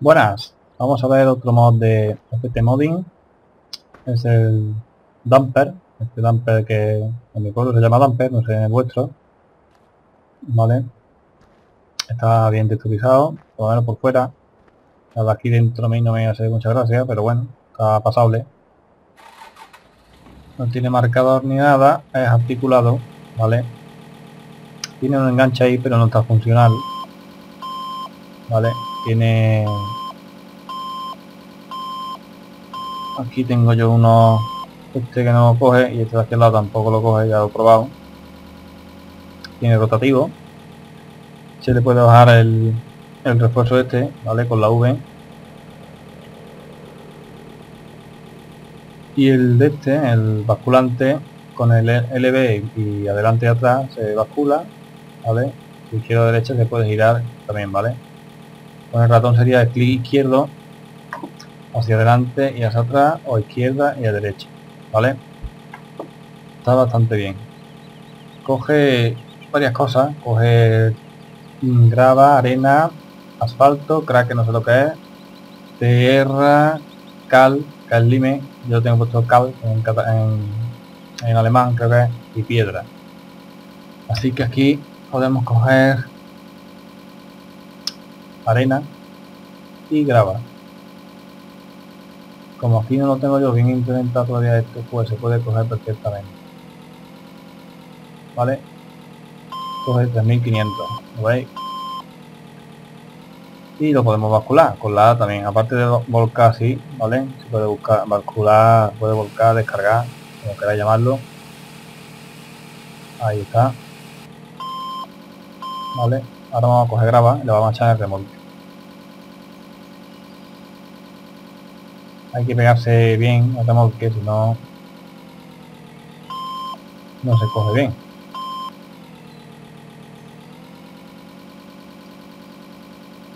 Buenas, vamos a ver otro mod de FT Modding. Es el Dumper, este Dumper que en mi pueblo se llama Dumper, no sé en el vuestro. Vale, está bien texturizado, por lo menos por fuera. La de aquí dentro a mí no me hace mucha gracia, pero bueno, está pasable. No tiene marcador ni nada, es articulado, vale. Tiene un enganche ahí, pero no está funcional. Vale, tiene... Aquí tengo yo uno... Este que no lo coge y este de aquel lado tampoco lo coge, ya lo he probado. Tiene rotativo. Se le puede bajar el refuerzo este, ¿vale? Con la V. Y el de este, el basculante, con el LB y adelante y atrás se bascula, ¿vale? De izquierda a derecha se puede girar también, ¿vale? Con el ratón sería el clic izquierdo hacia adelante y hacia atrás, o izquierda y a derecha, ¿vale? Está bastante bien. Coge varias cosas, coge grava, arena, asfalto, crack, que no sé lo que es, tierra, cal lime, yo tengo puesto cal en alemán creo que es, y piedra. Así que aquí podemos coger arena y grava. Como aquí no lo tengo yo bien implementado todavía esto, pues se puede coger perfectamente, ¿vale? Coge 3500, ¿lo veis? Y lo podemos bascular con la A también, aparte de volcar así, ¿vale? Se puede buscar, bascular, puede volcar, descargar, como queráis llamarlo. Ahí está. Vale, ahora vamos a coger grava y le vamos a echar el remolque. Hay que pegarse bien al remolque, si no, no se coge bien.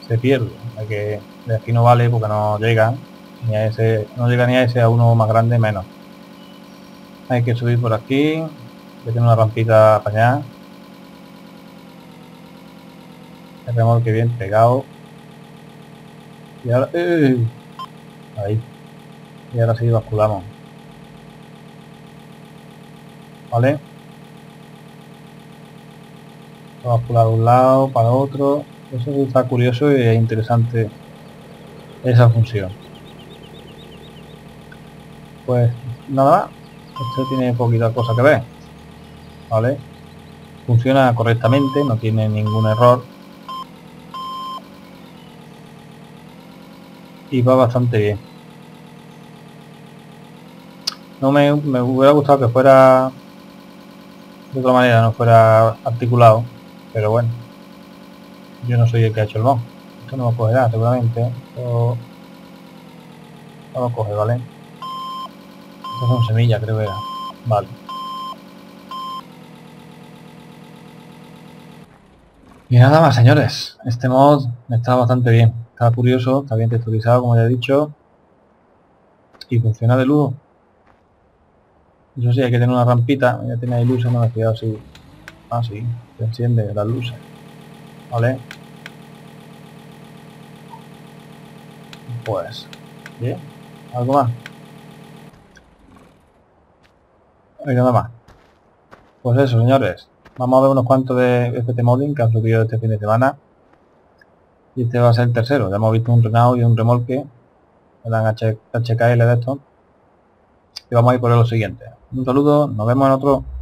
Se pierde, ya que de aquí no vale porque no llega ni a ese, no llega ni a ese, a uno más grande menos. Hay que subir por aquí, que tiene una rampita apañada. El remolque bien pegado. Y ahora... Ahí. Y ahora sí basculamos. ¿Vale? Vamos a bascular de un lado para otro. Eso está curioso e interesante esa función. Pues nada, esto tiene poquita cosa que ver, ¿vale? Funciona correctamente, no tiene ningún error y va bastante bien. No me hubiera gustado que fuera de otra manera, no fuera articulado, pero bueno. Yo no soy el que ha hecho el mod. Esto no lo cogerá seguramente. Esto no lo coge, ¿vale? Estas son semillas, creo que era. Vale. Y nada más, señores. Este mod está bastante bien. Está curioso, está bien texturizado, como ya he dicho. Y funciona de lujo. Eso sí, hay que tener una rampita. Ya tiene ahí luces, no me he fijado si... Ah, sí. Se enciende las luces. Vale, pues bien, algo más, y nada más. Pues eso, señores, vamos a ver unos cuantos de FT Modding que han subido este fin de semana, y este va a ser el tercero. Ya hemos visto un Renault y un remolque, eran HKL de esto, y vamos a ir por los siguientes. Un saludo, nos vemos en otro.